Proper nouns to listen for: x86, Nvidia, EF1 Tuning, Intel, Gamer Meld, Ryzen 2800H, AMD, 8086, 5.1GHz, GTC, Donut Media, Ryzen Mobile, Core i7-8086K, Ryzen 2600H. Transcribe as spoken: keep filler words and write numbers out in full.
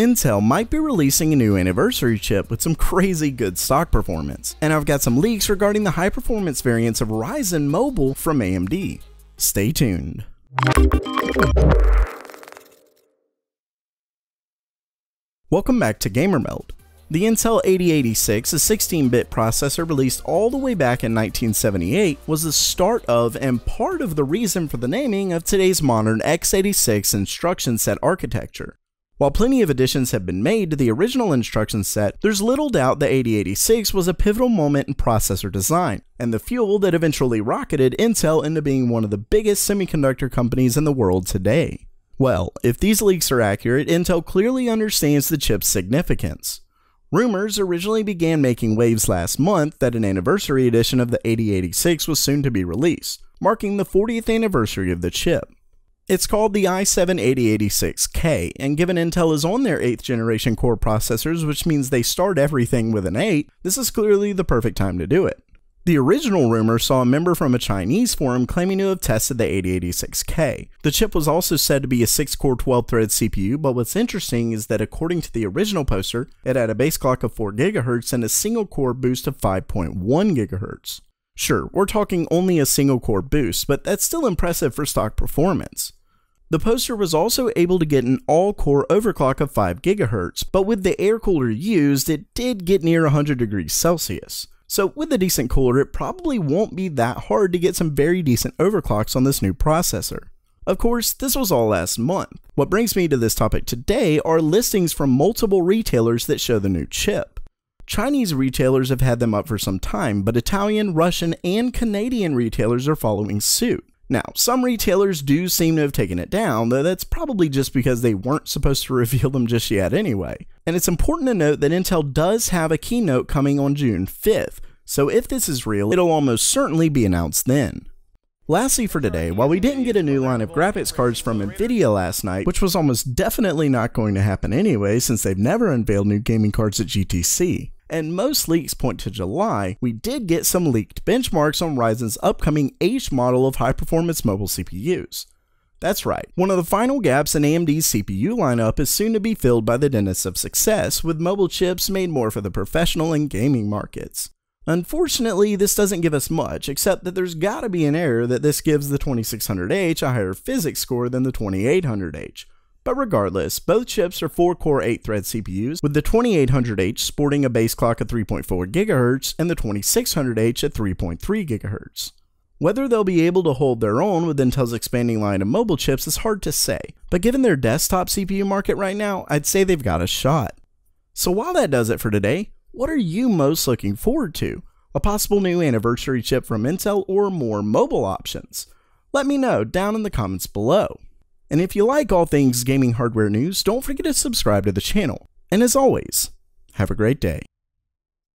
Intel might be releasing a new anniversary chip with some crazy good stock performance, and I've got some leaks regarding the high-performance variants of Ryzen Mobile from A M D. Stay tuned. Welcome back to Gamer Meld. The Intel eighty eighty-six, a sixteen bit processor released all the way back in nineteen seventy-eight, was the start of and part of the reason for the naming of today's modern x eighty-six instruction set architecture. While plenty of additions have been made to the original instruction set, there's little doubt the eighty eighty-six was a pivotal moment in processor design, and the fuel that eventually rocketed Intel into being one of the biggest semiconductor companies in the world today. Well, if these leaks are accurate, Intel clearly understands the chip's significance. Rumors originally began making waves last month that an anniversary edition of the eighty eighty-six was soon to be released, marking the fortieth anniversary of the chip. It's called the i seven eighty eighty-six K, and given Intel is on their eighth generation Core processors, which means they start everything with an eight, this is clearly the perfect time to do it. The original rumor saw a member from a Chinese forum claiming to have tested the eighty eighty-six K. The chip was also said to be a six core twelve thread C P U, but what's interesting is that according to the original poster, it had a base clock of four gigahertz and a single core boost of five point one gigahertz. Sure, we're talking only a single core boost, but that's still impressive for stock performance. The poster was also able to get an all-core overclock of five gigahertz, but with the air cooler used, it did get near one hundred degrees Celsius. So with a decent cooler, it probably won't be that hard to get some very decent overclocks on this new processor. Of course, this was all last month. What brings me to this topic today are listings from multiple retailers that show the new chip. Chinese retailers have had them up for some time, but Italian, Russian, and Canadian retailers are following suit. Now, some retailers do seem to have taken it down, though that's probably just because they weren't supposed to reveal them just yet anyway. And it's important to note that Intel does have a keynote coming on June fifth, so if this is real, it'll almost certainly be announced then. Lastly for today, while we didn't get a new line of graphics cards from Nvidia last night, which was almost definitely not going to happen anyway since they've never unveiled new gaming cards at G T C, and most leaks point to July, we did get some leaked benchmarks on Ryzen's upcoming H model of high-performance mobile C P Us. That's right, one of the final gaps in A M D's C P U lineup is soon to be filled by the dentists of success, with mobile chips made more for the professional and gaming markets. Unfortunately, this doesn't give us much, except that there's gotta be an error that this gives the twenty-six hundred H a higher physics score than the twenty-eight hundred H. But regardless, both chips are four core eight thread C P Us, with the twenty-eight hundred H sporting a base clock of three point four gigahertz and the twenty-six hundred H at three point three gigahertz. Whether they'll be able to hold their own with Intel's expanding line of mobile chips is hard to say, but given their desktop C P U market right now, I'd say they've got a shot. So while that does it for today, what are you most looking forward to? A possible new anniversary chip from Intel or more mobile options? Let me know down in the comments below. And if you like all things gaming hardware news, don't forget to subscribe to the channel. And as always, have a great day.